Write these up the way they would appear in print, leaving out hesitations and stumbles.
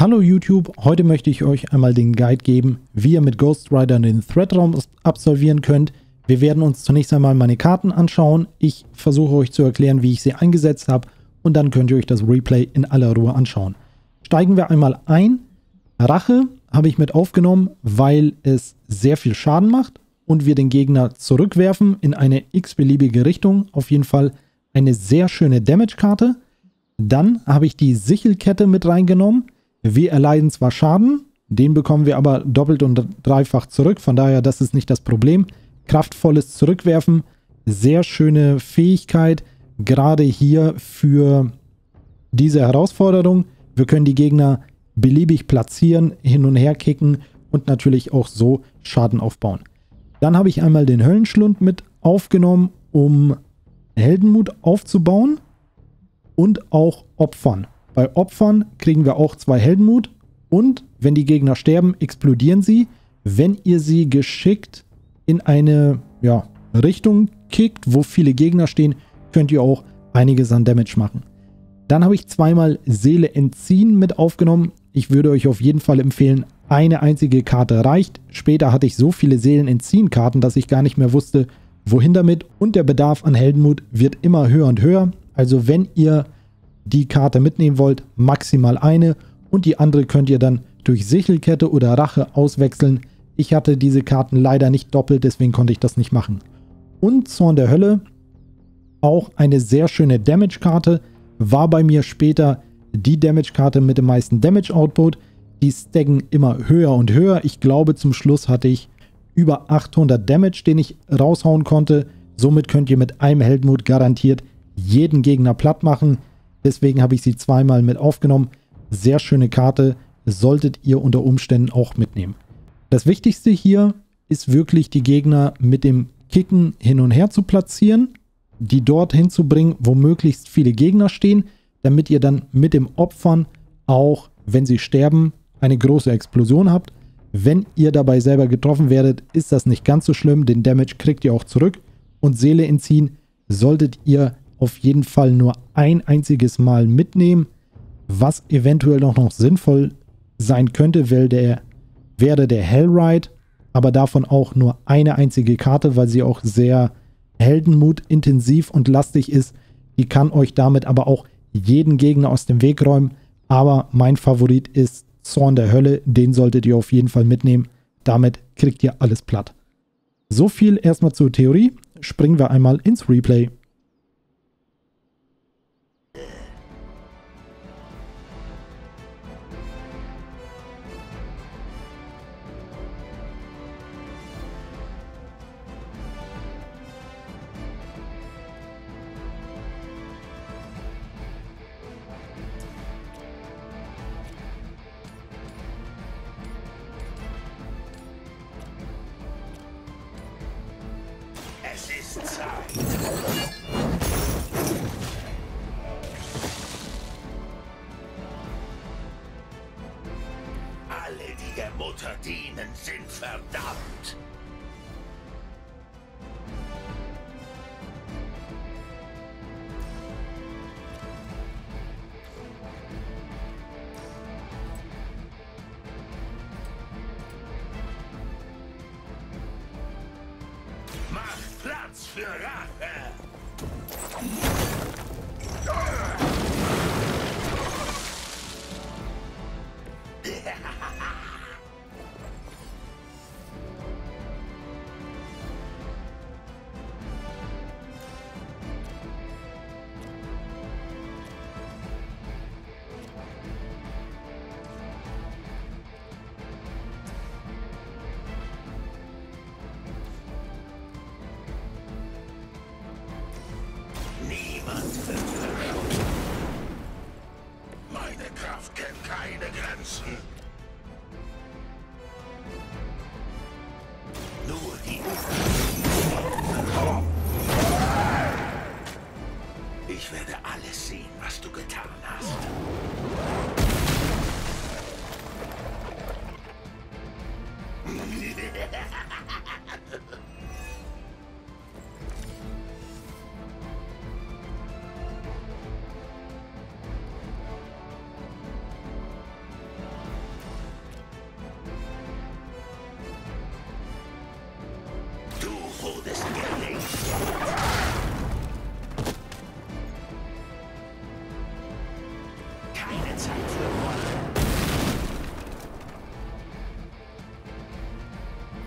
Hallo YouTube, heute möchte ich euch einmal den Guide geben, wie ihr mit Ghost Rider den T.H.R.E.A.T.-Raum absolvieren könnt. Wir werden uns zunächst einmal meine Karten anschauen. Ich versuche euch zu erklären, wie ich sie eingesetzt habe und dann könnt ihr euch das Replay in aller Ruhe anschauen. Steigen wir einmal ein. Rache habe ich mit aufgenommen, weil es sehr viel Schaden macht und wir den Gegner zurückwerfen in eine x-beliebige Richtung. Auf jeden Fall eine sehr schöne Damage-Karte. Dann habe ich die Sichelkette mit reingenommen. Wir erleiden zwar Schaden, den bekommen wir aber doppelt und dreifach zurück, von daher das ist nicht das Problem. Kraftvolles Zurückwerfen, sehr schöne Fähigkeit, gerade hier für diese Herausforderung. Wir können die Gegner beliebig platzieren, hin und her kicken und natürlich auch so Schaden aufbauen. Dann habe ich einmal den Höllenschlund mit aufgenommen, um Heldenmut aufzubauen und auch Opfern. Bei Opfern kriegen wir auch 2 Heldenmut und wenn die Gegner sterben, explodieren sie. Wenn ihr sie geschickt in eine Richtung kickt, wo viele Gegner stehen, könnt ihr auch einiges an Damage machen. Dann habe ich zweimal Seele entziehen mit aufgenommen. Ich würde euch auf jeden Fall empfehlen, eine einzige Karte reicht. Später hatte ich so viele Seelen entziehen Karten, dass ich gar nicht mehr wusste, wohin damit. Und der Bedarf an Heldenmut wird immer höher und höher. Also wenn ihr die Karte mitnehmen wollt, maximal eine und die andere könnt ihr dann durch Sichelkette oder Rache auswechseln. Ich hatte diese Karten leider nicht doppelt, deswegen konnte ich das nicht machen. Und Zorn der Hölle, auch eine sehr schöne Damage-Karte, war bei mir später die Damage-Karte mit dem meisten Damage-Output. Die stacken immer höher und höher. Ich glaube, zum Schluss hatte ich über 800 Damage, den ich raushauen konnte. Somit könnt ihr mit einem Heldenmut garantiert jeden Gegner platt machen. Deswegen habe ich sie zweimal mit aufgenommen. Sehr schöne Karte, solltet ihr unter Umständen auch mitnehmen. Das Wichtigste hier ist wirklich, die Gegner mit dem Kicken hin und her zu platzieren, die dorthin zu bringen, wo möglichst viele Gegner stehen, damit ihr dann mit dem Opfern auch, wenn sie sterben, eine große Explosion habt. Wenn ihr dabei selber getroffen werdet, ist das nicht ganz so schlimm, den Damage kriegt ihr auch zurück und Seele entziehen solltet ihr auf jeden Fall nur ein einziges Mal mitnehmen, was eventuell noch sinnvoll sein könnte, wäre der Hellride, aber davon auch nur eine einzige Karte, weil sie auch sehr Heldenmut intensiv und lastig ist. Die kann euch damit aber auch jeden Gegner aus dem Weg räumen, aber mein Favorit ist Zorn der Hölle, den solltet ihr auf jeden Fall mitnehmen, damit kriegt ihr alles platt. So viel erstmal zur Theorie, springen wir einmal ins Replay. Alle, die der Mutter dienen, sind verdammt. Macht Platz für Rache! Meine Kraft kennt keine Grenzen. Nur die Ich werde alles sehen, was du getan hast.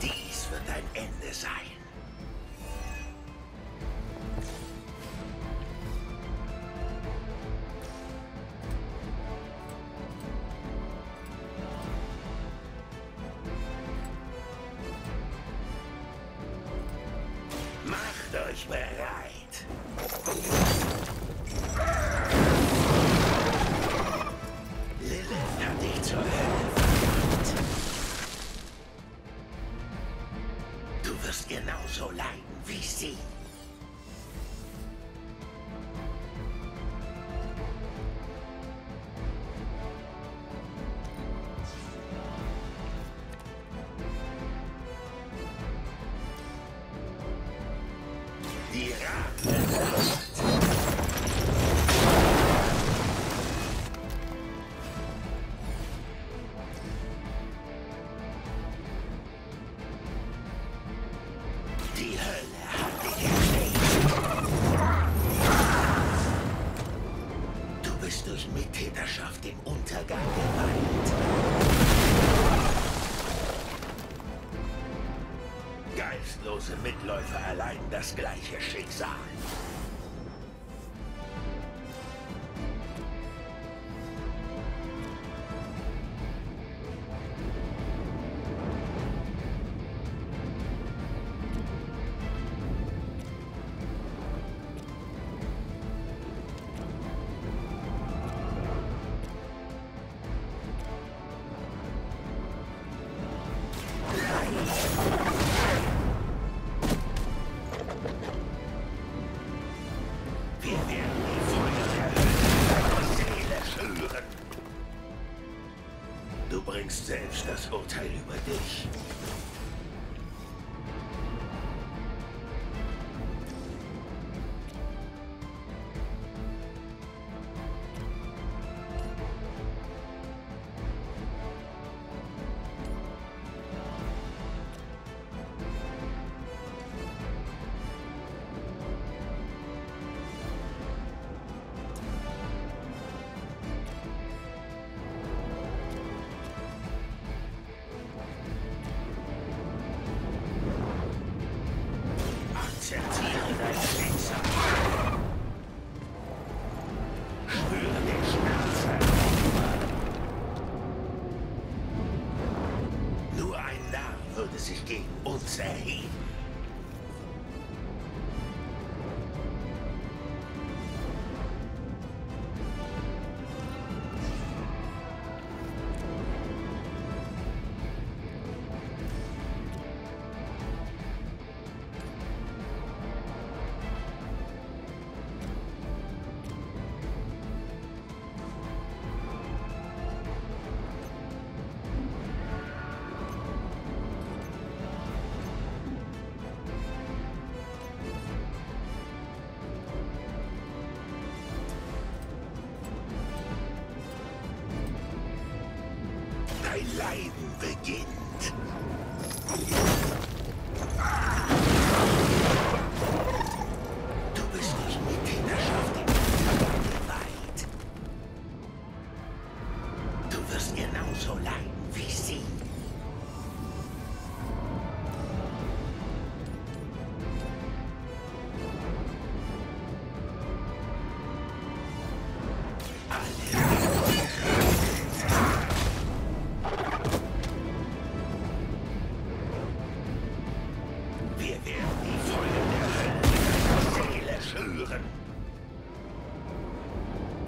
Dies wird ein Ende sein. Macht euch bereit. Genauso leiden wie sie. Die Rache. Die Hölle hat dich erschreckt. Du bist durch Mittäterschaft im Untergang geweiht. Geistlose Mitläufer erleiden das gleiche Schicksal. Du bringst selbst das Urteil über dich. Akzeptiere dein Schicksal. Spüre den Schmerz. Nur ein Narr würde sich gegen uns erheben. Dein Leiden beginnt. Du bist nicht mit Kinderschaft im Untergang geweiht. Du wirst genauso leiden wie sie.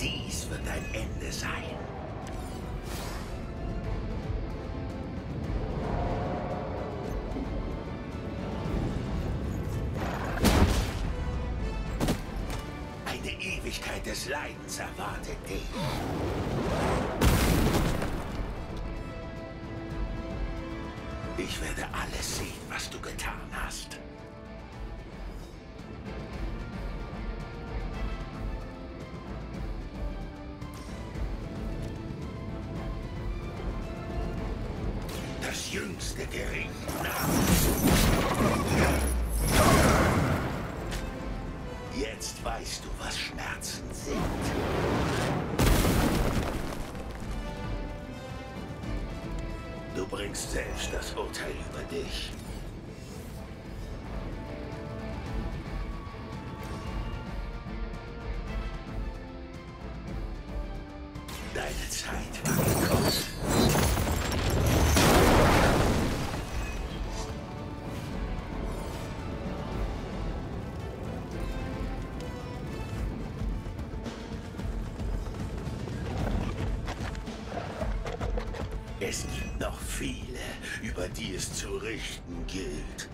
Dies wird ein Ende sein. Eine Ewigkeit des Leidens erwartet dich. Ich werde alles sehen, was du getan hast. Das jüngste Gericht naht. Jetzt weißt du, was Schmerzen sind. bringst selbst das Urteil über dich. Deine Zeit war gekommen. Es gibt noch viele, über die es zu richten gilt.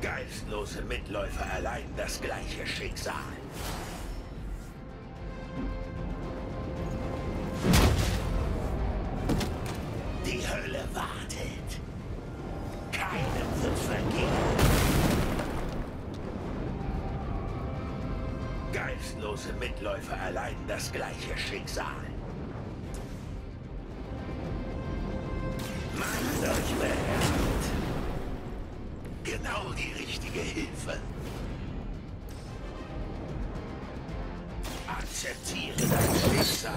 Geistlose Mitläufer erleiden das gleiche Schicksal. Die Hölle wartet. Keinem wird vergehen. Geistlose Mitläufer erleiden das gleiche Schicksal. Macht euch bereit. Genau die richtige Hilfe. Akzeptiere dein Schicksal.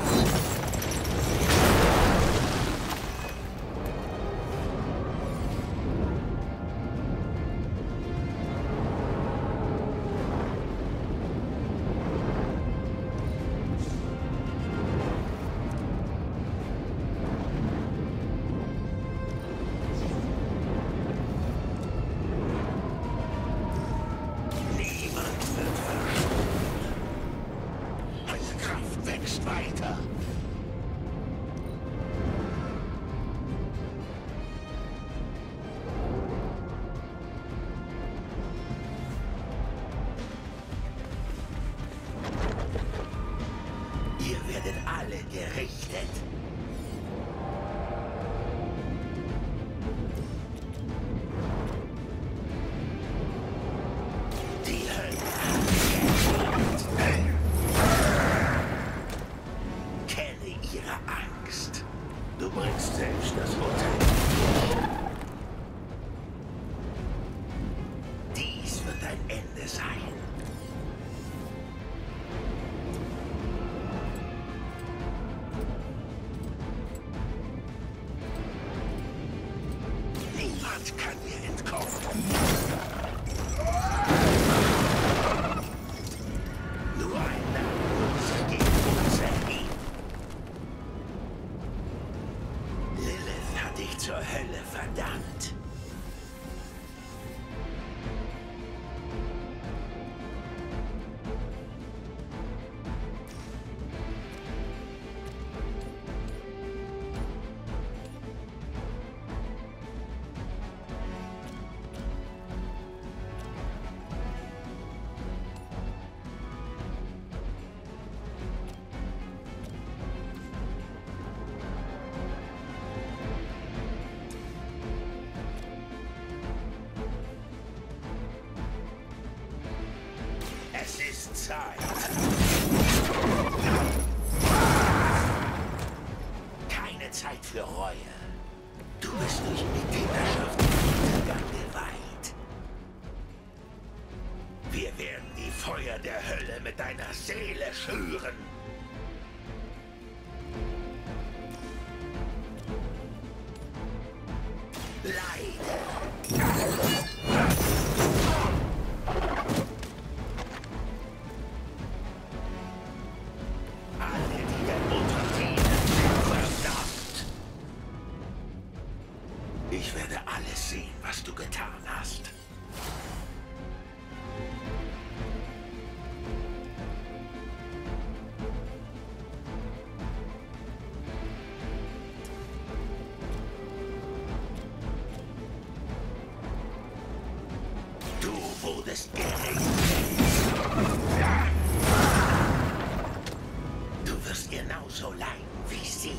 Zeit. Keine Zeit für Reue. Du bist durch Mitgliedschaft im Hintergang geweiht. Wir werden die Feuer der Hölle mit deiner Seele schüren. Leide. Du wirst genauso leiden wie sie.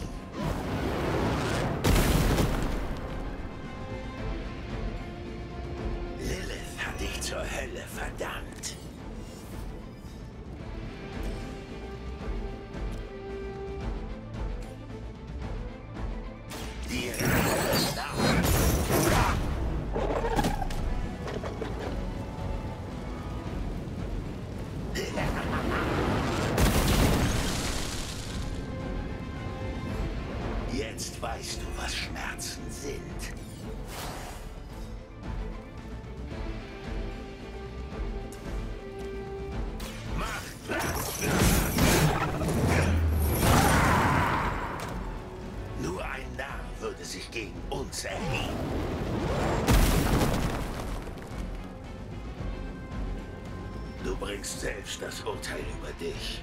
Lilith hat dich zur Hölle verdammt. Jetzt weißt du, was Schmerzen sind. Nur ein Narr würde sich gegen uns erheben. Du bringst selbst das Urteil über dich.